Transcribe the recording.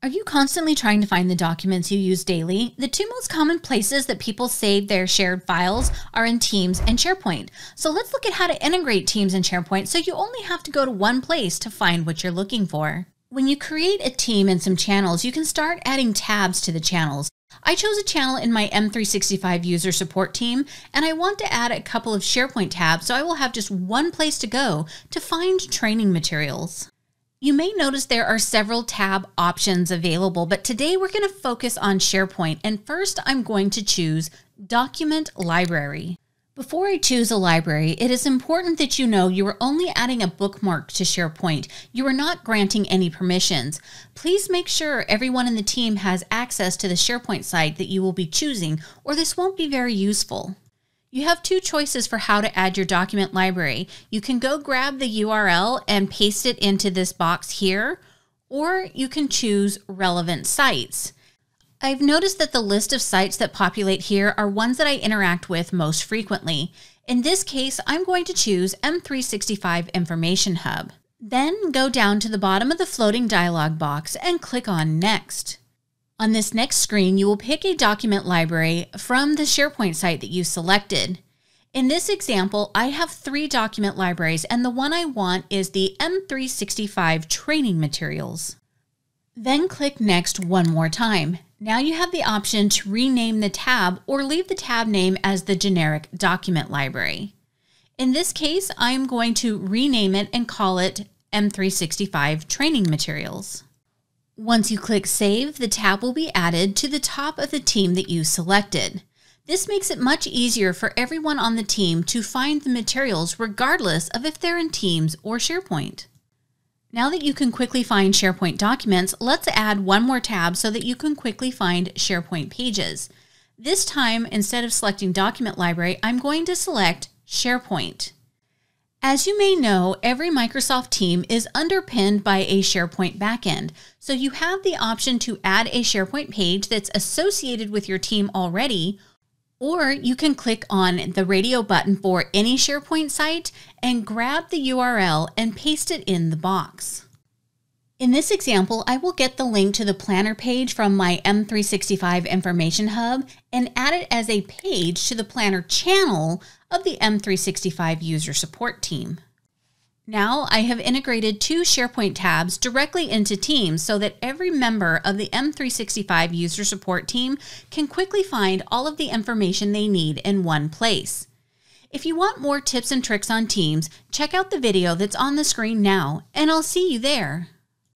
Are you constantly trying to find the documents you use daily? The two most common places that people save their shared files are in Teams and SharePoint. So let's look at how to integrate Teams and SharePoint so you only have to go to one place to find what you're looking for. When you create a team and some channels, you can start adding tabs to the channels. I chose a channel in my M365 User Support Team, and I want to add a couple of SharePoint tabs so I will have just one place to go to find training materials. You may notice there are several tab options available, but today we're going to focus on SharePoint, and first I'm going to choose Document Library. Before I choose a library, it is important that you know you are only adding a bookmark to SharePoint. You are not granting any permissions. Please make sure everyone in the team has access to the SharePoint site that you will be choosing, or this won't be very useful. You have two choices for how to add your document library. You can go grab the URL and paste it into this box here, or you can choose relevant sites. I've noticed that the list of sites that populate here are ones that I interact with most frequently. In this case, I'm going to choose M365 Information Hub. Then go down to the bottom of the floating dialog box and click on Next. On this next screen, you will pick a document library from the SharePoint site that you selected. In this example, I have three document libraries, and the one I want is the M365 Training Materials. Then click Next one more time. Now you have the option to rename the tab or leave the tab name as the generic document library. In this case, I'm going to rename it and call it M365 Training Materials. Once you click Save, the tab will be added to the top of the team that you selected. This makes it much easier for everyone on the team to find the materials regardless of if they're in Teams or SharePoint. Now that you can quickly find SharePoint documents, let's add one more tab so that you can quickly find SharePoint pages. This time, instead of selecting Document Library, I'm going to select SharePoint. As you may know, every Microsoft team is underpinned by a SharePoint backend, so you have the option to add a SharePoint page that's associated with your team already, or you can click on the radio button for any SharePoint site and grab the URL and paste it in the box. In this example, I will get the link to the Planner page from my M365 Information Hub and add it as a page to the Planner channel of the M365 User Support Team. Now I have integrated two SharePoint tabs directly into Teams so that every member of the M365 User Support Team can quickly find all of the information they need in one place. If you want more tips and tricks on Teams, check out the video that's on the screen now, and I'll see you there.